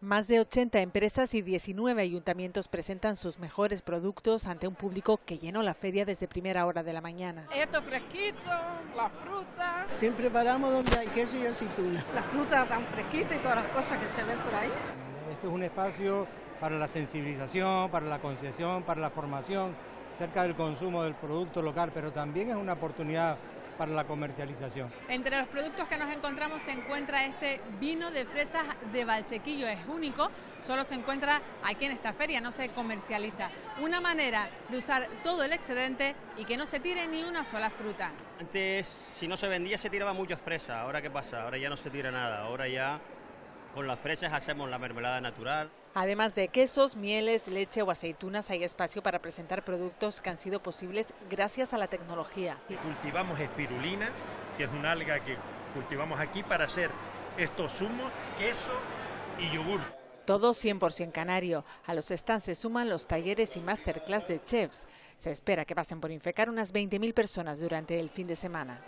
Más de 80 empresas y 19 ayuntamientos presentan sus mejores productos ante un público que llenó la feria desde primera hora de la mañana. Esto fresquito, la fruta. Siempre paramos donde hay queso y aceituna. La fruta tan fresquita y todas las cosas que se ven por ahí. Esto es un espacio para la sensibilización, para la concienciación, para la formación acerca del consumo del producto local, pero también es una oportunidad para la comercialización. Entre los productos que nos encontramos se encuentra este vino de fresas de Valsequillo, es único, solo se encuentra aquí en esta feria, no se comercializa. Una manera de usar todo el excedente y que no se tire ni una sola fruta. Antes, si no se vendía, se tiraba muchas fresas, ahora ¿qué pasa? Ahora ya no se tira nada, ahora ya con las fresas hacemos la mermelada natural. Además de quesos, mieles, leche o aceitunas, hay espacio para presentar productos que han sido posibles gracias a la tecnología. Cultivamos espirulina, que es una alga que cultivamos aquí para hacer estos zumos, queso y yogur. Todo 100% canario. A los stands se suman los talleres y masterclass de chefs. Se espera que pasen por Infecar unas 20.000 personas durante el fin de semana.